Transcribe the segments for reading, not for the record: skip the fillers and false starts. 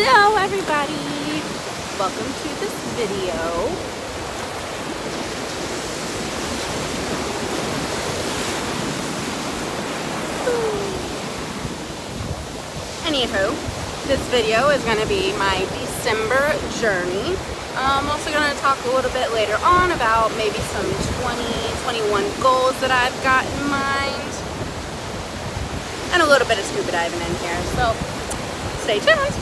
Hello everybody! Welcome to this video. Anywho, this video is going to be my December journey. I'm also going to talk a little bit later on about maybe some 2021 goals that I've got in mind. And a little bit of scuba diving in here, so stay tuned.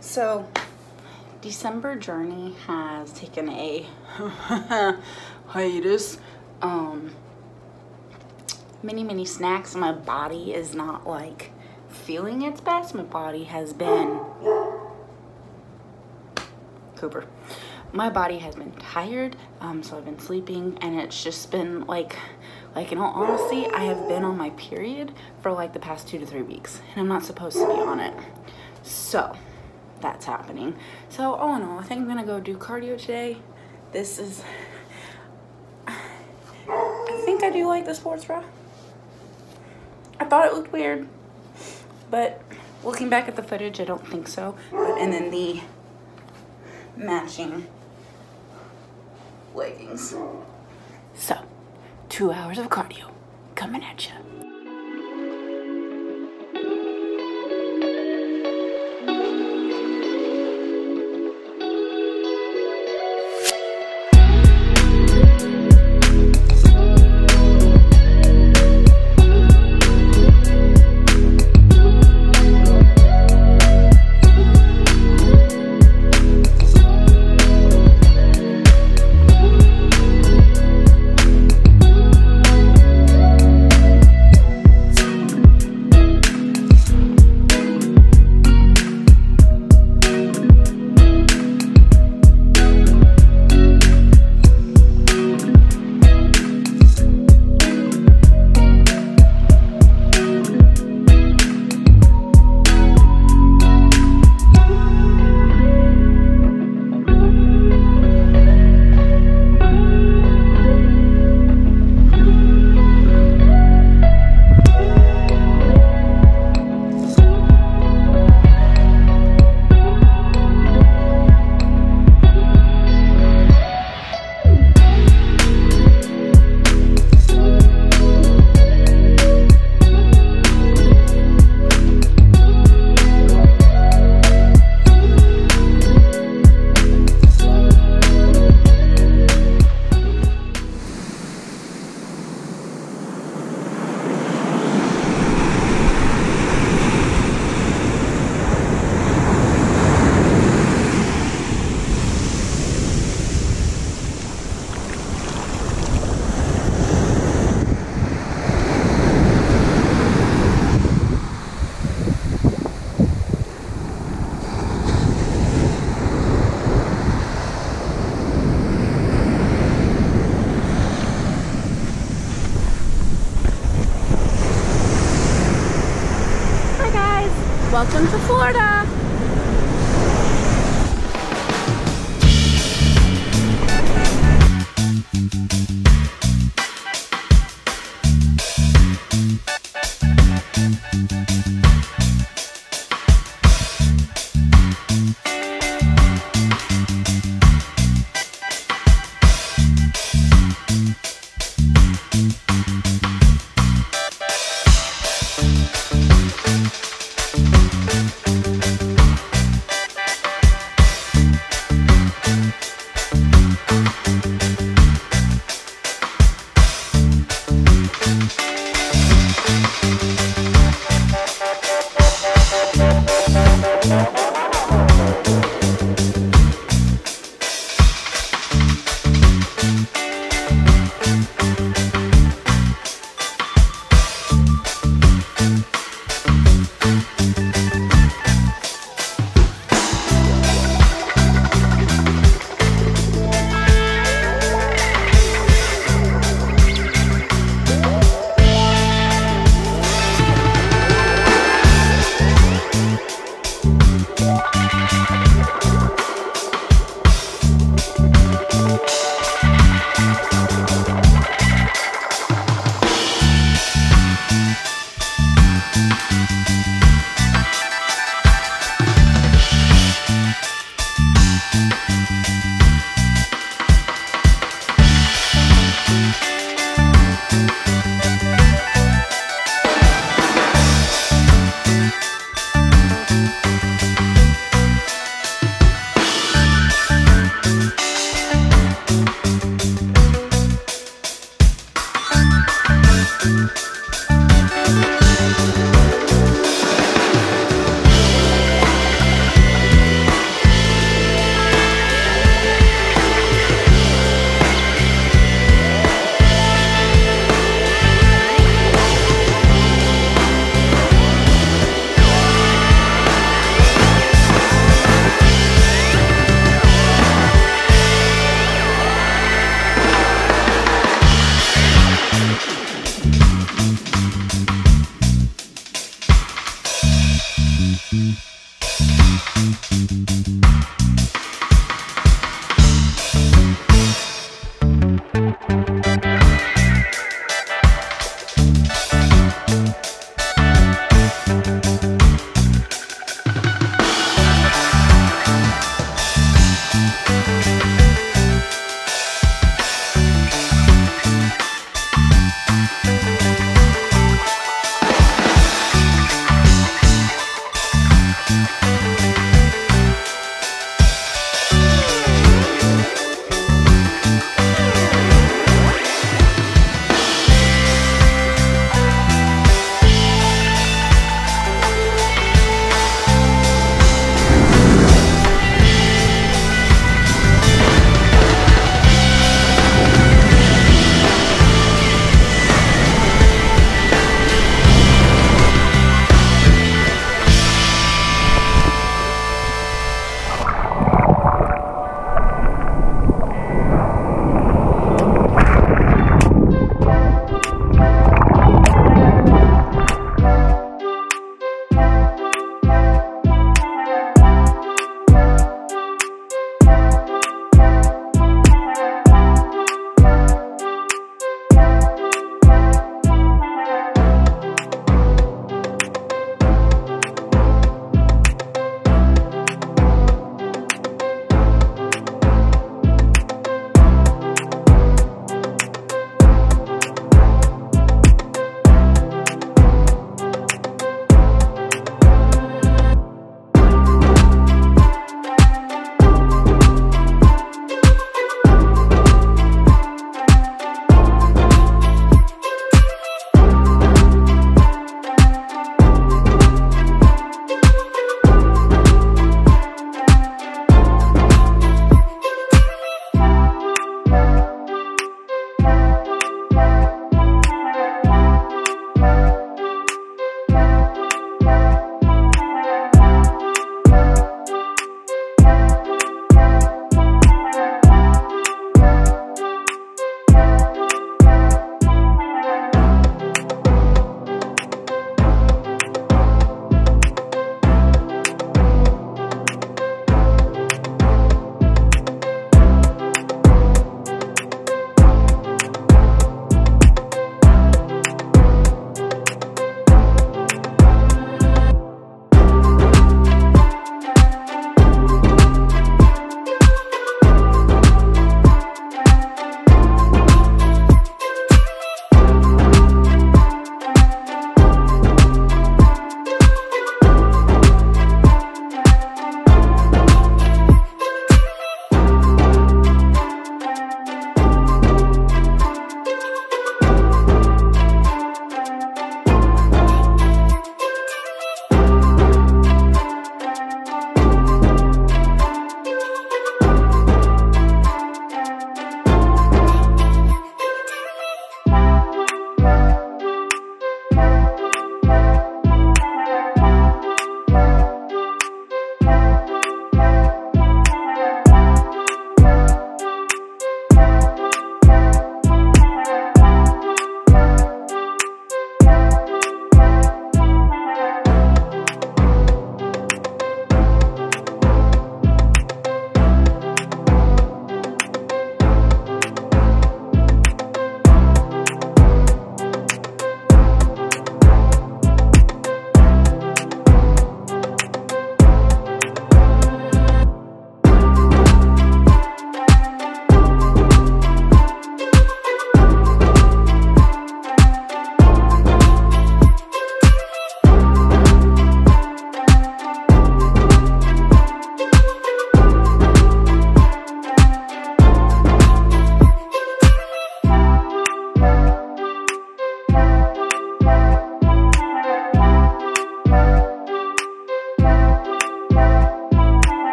So, December journey has taken a hiatus. Many snacks. My body is not like feeling its best. My body has been Cooper. My body has been tired, so I've been sleeping, and it's just been like in all honesty, I have been on my period for like the past 2 to 3 weeks, and I'm not supposed to be on it. So that's happening. So all in all, I think I'm gonna go do cardio today. This is, I think I do like the sports bra. I thought it looked weird, but looking back at the footage, I don't think so. But, and then the matching leggings. So 2 hours of cardio coming at you. Welcome to Florida.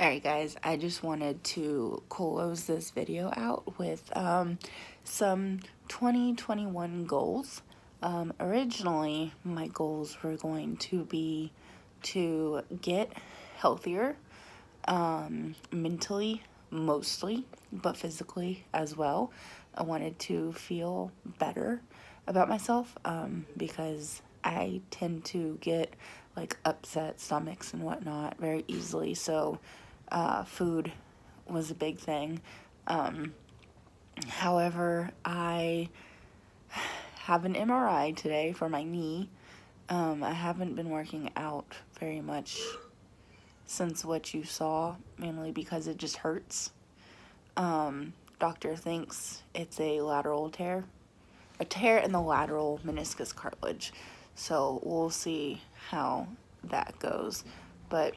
Alright guys, I just wanted to close this video out with some 2021 goals. Originally, my goals were going to be to get healthier, mentally mostly, but physically as well. I wanted to feel better about myself because I tend to get like upset stomachs and whatnot very easily, so food was a big thing. However, I have an MRI today for my knee. I haven't been working out very much since what you saw, mainly because it just hurts. Doctor thinks it's a lateral tear, a tear in the lateral meniscus cartilage. So we'll see how that goes. But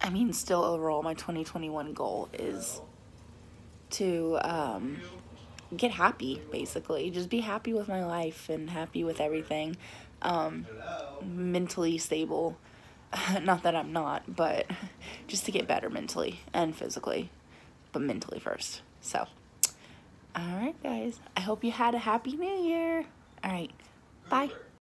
I mean, still overall, my 2021 goal is to get happy, basically. Just be happy with my life and happy with everything. Mentally stable. Not that I'm not, but just to get better mentally and physically. But mentally first. So, alright guys. I hope you had a happy new year. Alright, bye.